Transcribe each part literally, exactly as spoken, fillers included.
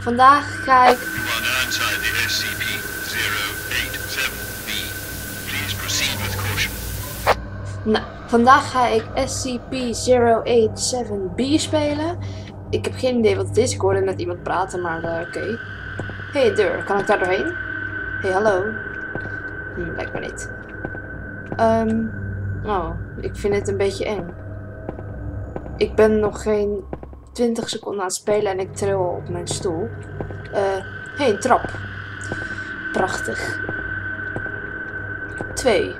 Vandaag ga ik... S C P nul acht zeven B. Please proceed with caution. Nou, vandaag ga ik S C P nul acht zeven B spelen. Ik heb geen idee wat het is. Ik hoorde net iemand praten, maar uh, oké. Okay. Hé, hey, deur. Kan ik daar doorheen? Hé, hey, hallo. Hm, lijkt me niet. Um, oh, ik vind dit een beetje eng. Ik ben nog geen twintig seconden aan het spelen en ik tril op mijn stoel. Hé, uh, hey, een trap. Prachtig. Twee.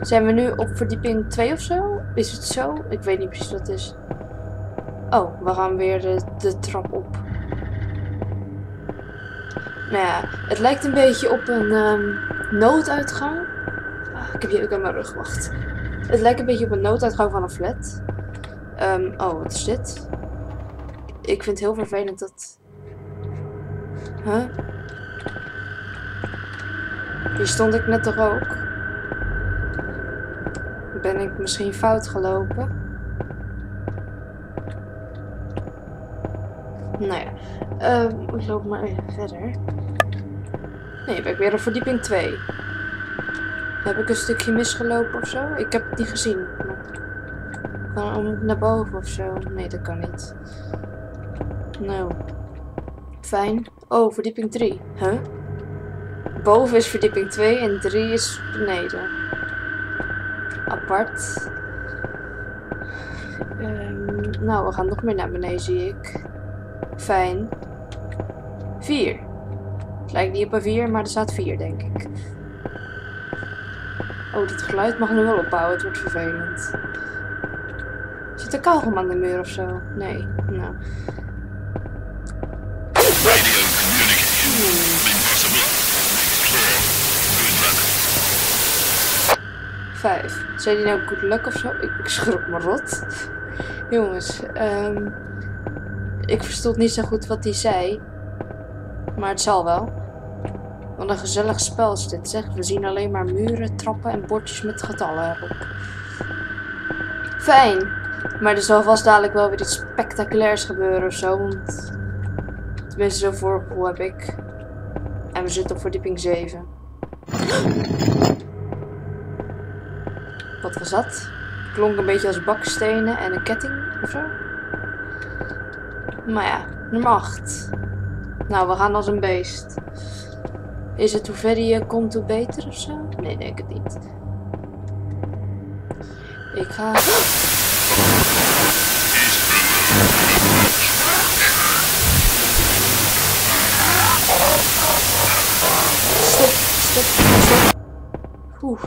Zijn we nu op verdieping twee of zo? Is het zo? Ik weet niet precies wat het is. Oh, we gaan weer de, de trap op. Nou ja, het lijkt een beetje op een um, nooduitgang. Ah, ik heb hier ook aan mijn rug, wacht. Het lijkt een beetje op een nooduitgang van een flat. Um, oh, wat is dit? Ik vind het heel vervelend dat... Huh? Hier stond ik net toch ook? Ben ik misschien fout gelopen? Nou ja, uh, ik loop maar even verder. Nee, ben ik weer op verdieping twee. Heb ik een stukje misgelopen of zo? Ik heb het niet gezien. Maar kan ik naar boven of zo? Nee, dat kan niet. Nou, fijn. Oh, verdieping drie. Huh? Boven is verdieping twee en drie is beneden. Apart. Um, nou, we gaan nog meer naar beneden, zie ik. Fijn. vier. Het lijkt niet op een vier, maar er staat vier, denk ik. Oh, dit geluid mag nu wel opbouwen. Het wordt vervelend. Zit er kauwgom aan de muur of zo? Nee. Nou. vijf. Zijn die nou good luck of zo? Ik, ik schrok me rot. Jongens, um, ik verstond niet zo goed wat hij zei. Maar het zal wel. Wat een gezellig spel is dit, zeg. We zien alleen maar muren, trappen en bordjes met getallen op. Fijn. Maar er zal vast dadelijk wel weer iets spectaculairs gebeuren of zo. Want tenminste, zo'n voorgevoel heb ik. En we zitten op verdieping zeven. Wat was dat? Klonk een beetje als bakstenen en een ketting ofzo. Maar ja, nummer acht. Nou, we gaan als een beest. Is het hoe verder je komt, hoe beter ofzo? Nee, denk het niet. Ik ga... Stop, stop, stop. Oeh.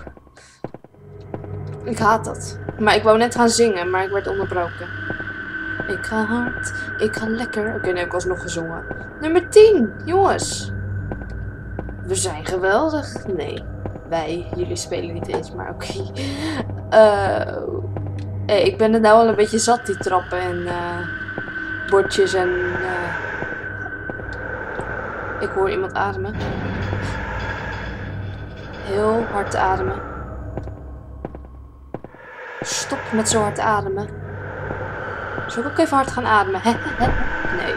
Ik haat dat. Maar ik wou net gaan zingen, maar ik werd onderbroken. Ik ga hard. Ik ga lekker. Oké, okay, nu heb ik alsnog gezongen. Nummer tien, jongens. We zijn geweldig. Nee, wij. Jullie spelen niet eens, maar oké. Okay. Uh, hey, ik ben het nou al een beetje zat, die trappen en uh, bordjes en... Uh, ik hoor iemand ademen. Heel hard ademen. Stop met zo hard ademen. Zal ik ook even hard gaan ademen? Nee.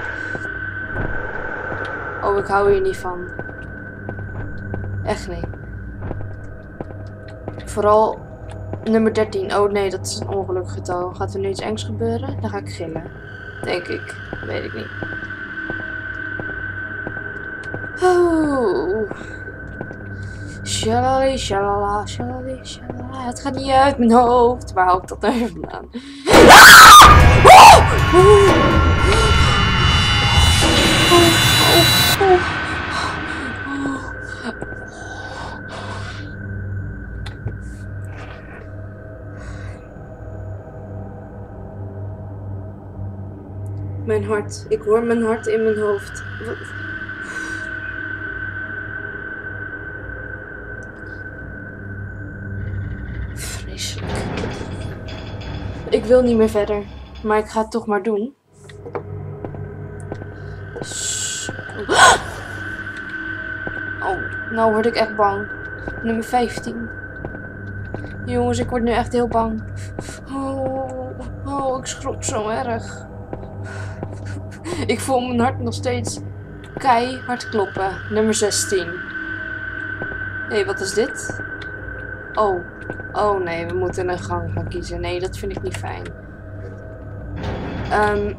Oh, ik hou hier niet van. Echt niet. Vooral nummer dertien. Oh nee, dat is een ongelukkig getal. Gaat er nu iets engs gebeuren? Dan ga ik gillen. Denk ik. Weet ik niet. Oh. Shalali, shalala, shalali, shalala. Het gaat niet uit mijn hoofd. Waar hou ik dat nou vandaan? Mijn hart. Ik hoor mijn hart in mijn hoofd. Wat? Ik wil niet meer verder, maar ik ga het toch maar doen. Oh, nou word ik echt bang. Nummer vijftien. Jongens, ik word nu echt heel bang. Oh, oh ik schrok zo erg. Ik voel mijn hart nog steeds keihard kloppen. Nummer zestien. Hé, hey, wat is dit? Oh. Oh nee, we moeten een gang gaan kiezen. Nee, dat vind ik niet fijn. Um,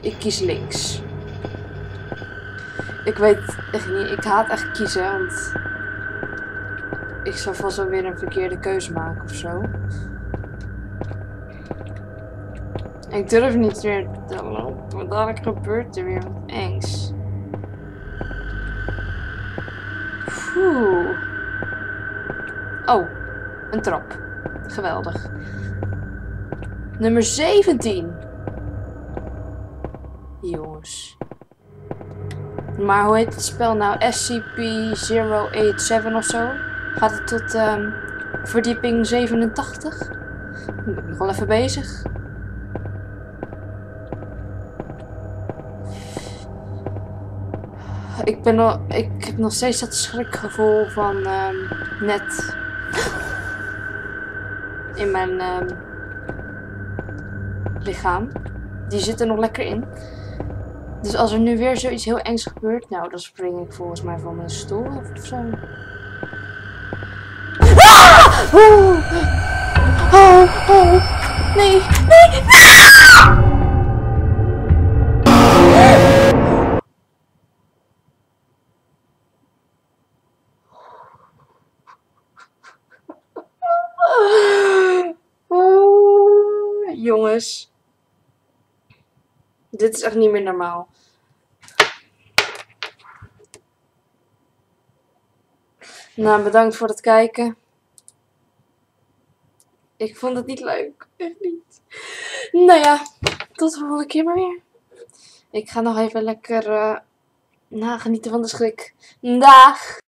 ik kies links. Ik weet echt niet. Ik haat echt kiezen, want ik zou vast wel weer een verkeerde keuze maken of zo. Ik durf niet meer te lopen, want dadelijk gebeurt er weer wat engs. Oeh. Oh, een trap. Geweldig. Nummer zeventien. Jongens. Maar hoe heet het spel nou? S C P nul acht zeven of zo? Gaat het tot um, verdieping zevenentachtig? Ik ben nog wel even bezig. Ik ben al, ik heb nog steeds dat schrikgevoel van um, net in mijn um, lichaam. Die zit er nog lekker in. Dus als er nu weer zoiets heel engs gebeurt, nou dan spring ik volgens mij van mijn stoel af of zo. Ah! Oh, oh, oh. Nee, nee, nee! Jongens, dit is echt niet meer normaal. Nou, bedankt voor het kijken. Ik vond het niet leuk, echt niet. Nou ja, tot de volgende keer maar weer. Ik ga nog even lekker uh, nagenieten van de schrik. Dag!